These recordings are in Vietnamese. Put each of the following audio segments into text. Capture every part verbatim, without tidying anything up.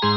Xin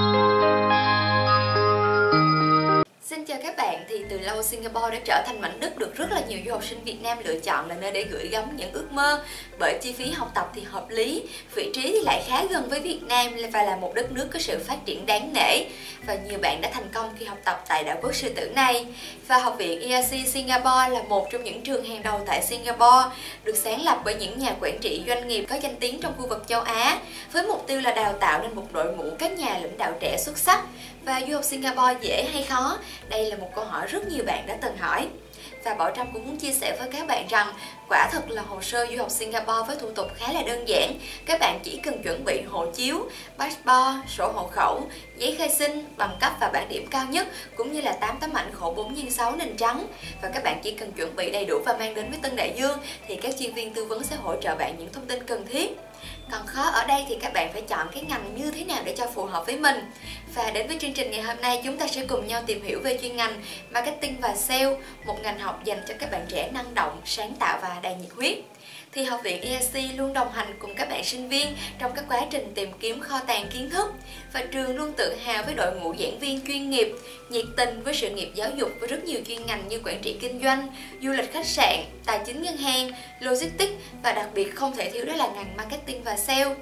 chào các bạn, thì từ lâu Singapore đã trở thành mảnh đất được rất là nhiều du học sinh Việt Nam lựa chọn là nơi để gửi gắm những ước mơ, bởi chi phí học tập thì hợp lý, vị trí thì lại khá gần với Việt Nam và là một đất nước có sự phát triển đáng nể, và nhiều bạn đã thành công khi học tập tại đảo quốc sư tử này. Và Học viện e rờ xê Singapore là một trong những trường hàng đầu tại Singapore, được sáng lập bởi những nhà quản trị doanh nghiệp có danh tiếng trong khu vực châu Á, với mục tiêu là đào tạo nên một đội ngũ các nhà lãnh đạo trẻ xuất sắc. Và du học Singapore dễ hay khó? Đây là một câu hỏi rất nhiều bạn đã từng hỏi. Và Bảo Trâm cũng muốn chia sẻ với các bạn rằng quả thật là hồ sơ du học Singapore với thủ tục khá là đơn giản. Các bạn chỉ cần chuẩn bị hộ chiếu, passport, sổ hộ khẩu, giấy khai sinh, bằng cấp và bảng điểm cao nhất, cũng như là tám tấm ảnh khổ bốn nhân sáu nền trắng. Và các bạn chỉ cần chuẩn bị đầy đủ và mang đến với Tân Đại Dương thì các chuyên viên tư vấn sẽ hỗ trợ bạn những thông tin cần thiết. Còn khó ở đây thì các bạn phải chọn cái ngành như thế nào để cho phù hợp với mình. Và đến với chương trình ngày hôm nay, chúng ta sẽ cùng nhau tìm hiểu về chuyên ngành Marketing và Sale, một ngành học dành cho các bạn trẻ năng động, sáng tạo và đầy nhiệt huyết. Thì Học viện e rờ xê luôn đồng hành cùng các bạn sinh viên trong các quá trình tìm kiếm kho tàng kiến thức, và trường luôn tự hào với đội ngũ giảng viên chuyên nghiệp, nhiệt tình với sự nghiệp giáo dục với rất nhiều chuyên ngành như quản trị kinh doanh, du lịch khách sạn, tài chính ngân hàng, logistics, và đặc biệt không thể thiếu đó là ngành marketing và sale.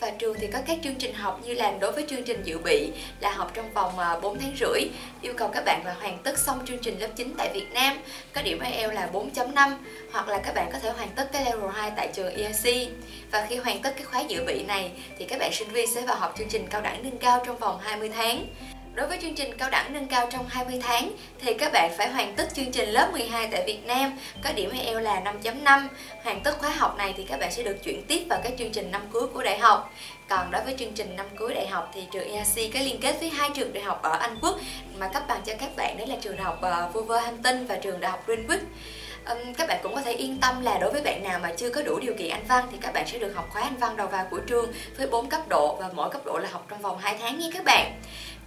Và trường thì có các chương trình học như là đối với chương trình dự bị là học trong vòng bốn tháng rưỡi, yêu cầu các bạn là hoàn tất xong chương trình lớp chín tại Việt Nam, có điểm ai eo là bốn chấm năm, hoặc là các bạn có thể hoàn tất cái level hai tại trường e rờ xê. Và khi hoàn tất cái khóa dự bị này thì các bạn sinh viên sẽ vào học chương trình cao đẳng nâng cao trong vòng hai mươi tháng. Đối với chương trình cao đẳng nâng cao trong hai mươi tháng thì các bạn phải hoàn tất chương trình lớp mười hai tại Việt Nam, có điểm ai eo là năm chấm năm. Hoàn tất khóa học này thì các bạn sẽ được chuyển tiếp vào các chương trình năm cuối của đại học. Còn đối với chương trình năm cuối đại học thì trường e rờ xê có liên kết với hai trường đại học ở Anh Quốc mà cấp bằng cho các bạn, đó là trường đại học Wolverhampton và trường đại học Greenwich. Các bạn cũng có thể yên tâm là đối với bạn nào mà chưa có đủ điều kiện Anh văn thì các bạn sẽ được học khóa Anh văn đầu vào của trường với bốn cấp độ, và mỗi cấp độ là học trong vòng hai tháng nha các bạn.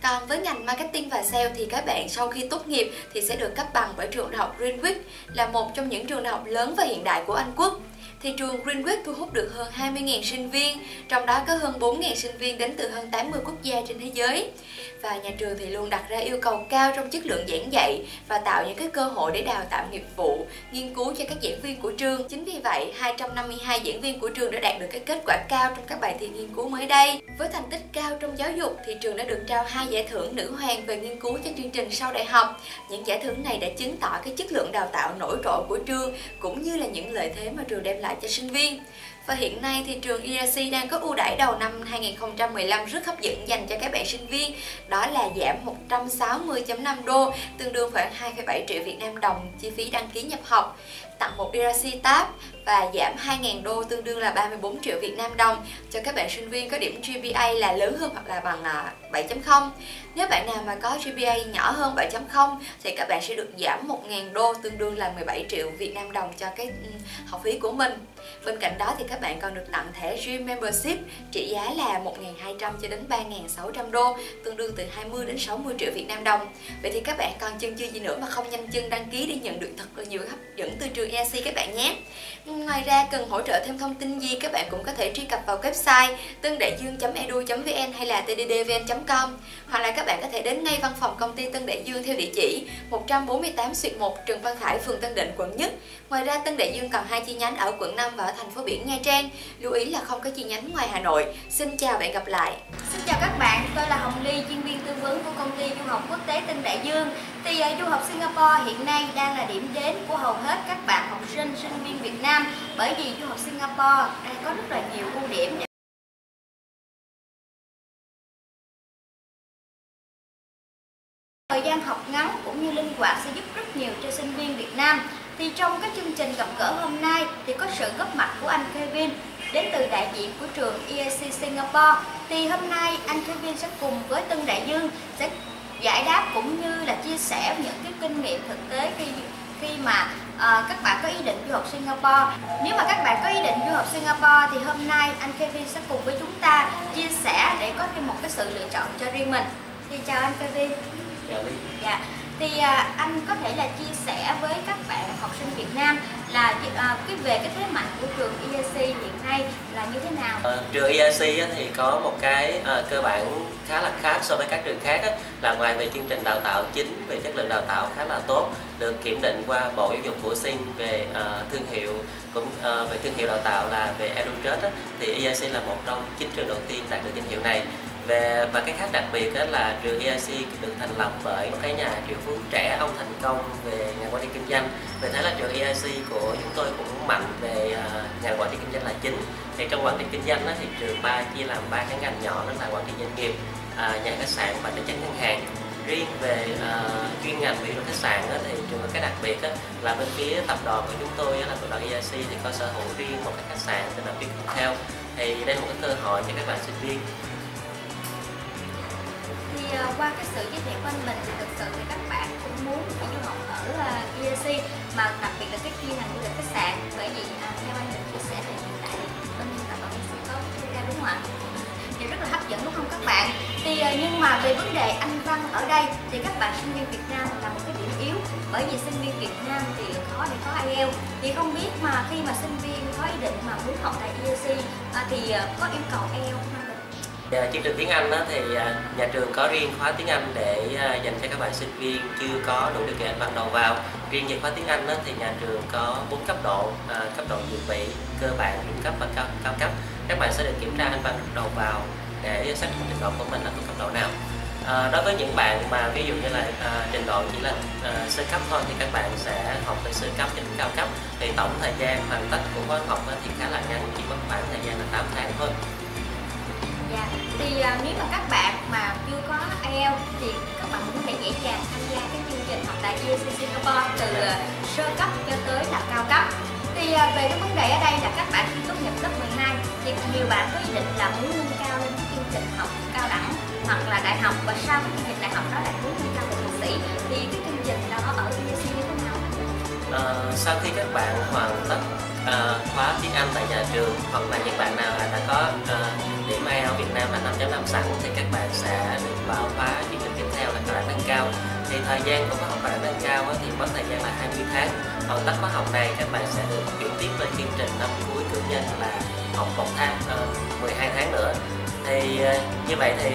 Còn với ngành marketing và sale thì các bạn sau khi tốt nghiệp thì sẽ được cấp bằng bởi trường đại học Greenwich, là một trong những trường đại học lớn và hiện đại của Anh Quốc. Thì trường Greenwich thu hút được hơn hai mươi nghìn sinh viên, trong đó có hơn bốn nghìn sinh viên đến từ hơn tám mươi quốc gia trên thế giới. Và nhà trường thì luôn đặt ra yêu cầu cao trong chất lượng giảng dạy và tạo những cái cơ hội để đào tạo nghiệp vụ, nghiên cứu cho các giảng viên của trường. Chính vì vậy, hai trăm năm mươi hai giảng viên của trường đã đạt được cái kết quả cao trong các bài thi nghiên cứu mới đây. Với thành tích cao trong giáo dục thì trường đã được trao hai giải thưởng nữ hoàng về nghiên cứu cho chương trình sau đại học. Những giải thưởng này đã chứng tỏ cái chất lượng đào tạo nổi trội của trường cũng như là những lợi thế mà trường đem lại cho sinh viên. Và hiện nay thì trường e rờ xê đang có ưu đãi đầu năm hai nghìn không trăm mười lăm rất hấp dẫn dành cho các bạn sinh viên, đó là giảm một trăm sáu mươi phẩy năm đô, tương đương khoảng hai phẩy bảy triệu Việt Nam đồng chi phí đăng ký nhập học, tặng một e rờ xê tab và giảm hai nghìn đô tương đương là ba mươi bốn triệu Việt Nam đồng cho các bạn sinh viên có điểm giê pê a là lớn hơn hoặc là bằng bảy chấm không. Nếu bạn nào mà có giê pê a nhỏ hơn bảy chấm không thì các bạn sẽ được giảm một nghìn đô tương đương là mười bảy triệu Việt Nam đồng cho cái học phí của mình. Bên cạnh đó thì các bạn còn được tặng thẻ gym membership trị giá là một nghìn hai trăm cho đến ba nghìn sáu trăm đô, tương đương từ hai mươi đến sáu mươi triệu Việt Nam đồng. Vậy thì các bạn còn chần chừ gì nữa mà không nhanh chân đăng ký để nhận được thật là nhiều hấp dẫn từ trường e rờ xê các bạn nhé. Ngoài ra cần hỗ trợ thêm thông tin gì các bạn cũng có thể truy cập vào website tân đại dương chấm e d u chấm v n hay là t d d v n chấm com, hoặc là các bạn có thể đến ngay văn phòng công ty Tân Đại Dương theo địa chỉ một trăm bốn mươi tám xuyệt một Trần Văn Khải, phường Tân Định, quận nhất. Ngoài ra Tân Đại Dương còn hai chi nhánh ở quận năm và ở thành phố biển Nha Trang. Lưu ý là không có chi nhánh ngoài Hà Nội. Xin chào và hẹn gặp lại. Xin chào các bạn, tôi là Hồng Ly, chuyên viên tư vấn của công ty Du học Quốc tế Tân Đại Dương. Thì du học Singapore hiện nay đang là điểm đến của hầu hết các bạn học sinh, sinh viên Việt Nam, bởi vì du học Singapore đang có rất là nhiều ưu điểm. Thời gian học ngắn cũng như linh hoạt sẽ giúp rất nhiều cho sinh viên Việt Nam. Thì trong các chương trình gặp gỡ hôm nay thì có sự góp mặt của anh Kevin đến từ đại diện của trường e rờ xê Singapore. Thì hôm nay anh Kevin sẽ cùng với Tân Đại Dương sẽ giải đáp cũng như là chia sẻ những cái kinh nghiệm thực tế khi khi mà à, các bạn có ý định du học Singapore. Nếu mà các bạn có ý định du học Singapore thì hôm nay anh Kevin sẽ cùng với chúng ta chia sẻ để có thêm một cái sự lựa chọn cho riêng mình. Thì chào anh Kevin. Dạ. Dạ. thì à, anh có thể là chia sẻ với các bạn học sinh Việt Nam là à, cái về cái thế mạnh của trường e rờ xê hiện nay là như thế nào? Ờ, trường e rờ xê thì có một cái à, cơ bản khá là khác so với các trường khác á, là ngoài về chương trình đào tạo chính, về chất lượng đào tạo khá là tốt, được kiểm định qua Bộ Giáo dục của Sing về à, thương hiệu cũng à, về thương hiệu đào tạo là về EduCert á, thì e rờ xê là một trong chín trường đầu tiên đạt được danh hiệu này. Về, và cái khác đặc biệt đó là trường i a xê được thành lập bởi một cái nhà triệu phú trẻ, ông thành công về ngành quản trị kinh doanh. Vì thế là trường i a xê của chúng tôi cũng mạnh về uh, ngành quản trị kinh doanh là chính. Thì trong quản trị kinh doanh đó, thì trường ba chia làm ba cái ngành nhỏ, đó là quản trị doanh nghiệp, uh, nhà khách sạn và tài chính ngân hàng. Riêng về uh, chuyên ngành về khách sạn đó, thì trường có cái đặc biệt đó, là bên phía tập đoàn của chúng tôi đó, là tập đoàn i a xê thì có sở hữu riêng một cái khách sạn tên là Big Hotel. Thì đây là một cái cơ hội cho các bạn sinh viên. Thì qua cái sự giới thiệu quanh mình thì thực sự thì các bạn cũng muốn đi du học ở e rờ xê, mà đặc biệt là cái chuyên ngành du lịch khách sạn, bởi vì à, theo anh được chia sẻ thì hiện tại bên tập đoàn sẽ có ca đúng không ạ? Thì rất là hấp dẫn đúng không các bạn? Thì nhưng mà về vấn đề Anh văn ở đây thì các bạn sinh viên Việt Nam là một cái điểm yếu, bởi vì sinh viên Việt Nam thì khó để có ai eo. Thì không biết mà khi mà sinh viên có ý định mà muốn học tại e rờ xê à, thì có yêu cầu ai eo không? Chương trình tiếng Anh đó thì nhà trường có riêng khóa tiếng Anh để dành cho các bạn sinh viên chưa có đủ điều kiện ban đầu vào. Riêng về khóa tiếng Anh đó thì nhà trường có bốn cấp độ, cấp độ dự bị, cơ bản, trung cấp và cao, cao cấp. Các bạn sẽ được kiểm tra Anh văn đầu vào để xác định trình độ của mình là thuộc cấp độ nào. À, đối với những bạn mà ví dụ như là à, trình độ chỉ là à, sơ cấp thôi thì các bạn sẽ học từ sơ cấp đến cao cấp. Thì tổng thời gian hoàn tất của khóa học thì khá là ngắn, chỉ mất khoảng thời gian là tám tháng thôi. Yeah. Thì uh, nếu mà các bạn mà chưa có ai eo thì các bạn cũng có thể dễ dàng tham gia cái chương trình học tại e rờ xê Singapore từ uh, sơ cấp cho tới là cao cấp. Thì uh, về cái vấn đề ở đây là các bạn khi tốt nghiệp lớp mười hai thì nhiều bạn có ý định là muốn nâng cao lên chương trình học cao đẳng hoặc là đại học, và sau cái chương trình đại học đó là muốn nâng cao lên thạc sĩ, thì cái chương trình đó ở e rờ xê như thế nào? Uh, sau khi các bạn hoàn tất uh, khóa tiếng Anh tại nhà trường, hoặc là những bạn nào đã có uh, điểm ai eo Việt Nam là năm chấm năm sẵn thì các bạn sẽ được vào khóa chương trình tiếp theo là cao đẳng nâng cao. Thì thời gian của khóa học cao đẳng nâng cao thì mất thời gian là hai mươi tháng. Hoàn tất khóa học này các bạn sẽ được chuyển tiếp lên chương trình năm cuối cử nhân là học một tháng, mười hai tháng nữa. Thì như vậy thì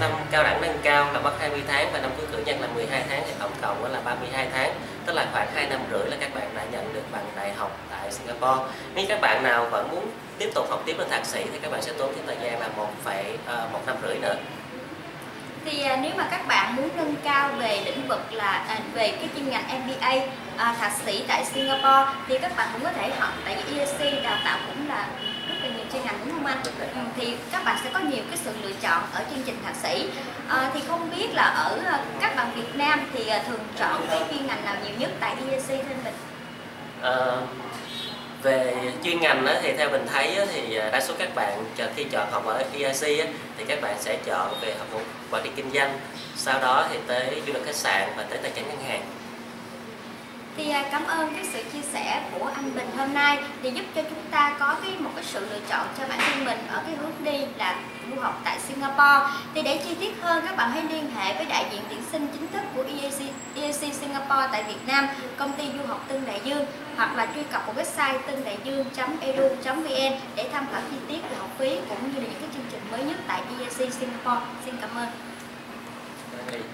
năm cao đẳng nâng cao là mất hai mươi tháng và năm cuối cử nhân là mười hai tháng, thì tổng cộng là ba mươi hai tháng. Tức là khoảng hai năm rưỡi là các bạn đã nhận được bằng đại học tại Singapore. Nếu các bạn nào vẫn muốn tiếp tục học tiếp lên thạc sĩ thì các bạn sẽ tốn thêm thời gian là một phẩy một năm rưỡi nữa. Thì à, nếu mà các bạn muốn nâng cao về lĩnh vực là à, về cái chuyên ngành em bê a à, thạc sĩ tại Singapore thì các bạn cũng có thể học, tại vì e rờ xê đào tạo cũng là rất là nhiều chuyên ngành đúng không anh? Ừ, thì các bạn sẽ có nhiều cái sự lựa chọn ở chương trình thạc sĩ. À, thì không biết là ở các bạn Việt Nam thì à, thường chọn cái chuyên ngành nào nhiều nhất tại e rờ xê thân mình? À... Về chuyên ngành thì theo mình thấy thì đa số các bạn khi chọn học ở e rờ xê thì các bạn sẽ chọn về học quản trị kinh doanh, sau đó thì tới du lịch khách sạn và tới tài chính ngân hàng. Thì cảm ơn cái sự chia sẻ của anh Bình hôm nay, thì giúp cho chúng ta có cái một cái sự lựa chọn cho bản thân mình ở cái hướng đi là du học tại Singapore. Thì để chi tiết hơn các bạn hãy liên hệ với đại diện tuyển sinh chính thức của e rờ xê Singapore tại Việt Nam, công ty Du học Tân Đại Dương, hoặc là truy cập vào website tândaiduong chấm e d u chấm v n để tham khảo chi tiết về học phí cũng như là những cái chương trình mới nhất tại e rờ xê Singapore. Xin cảm ơn.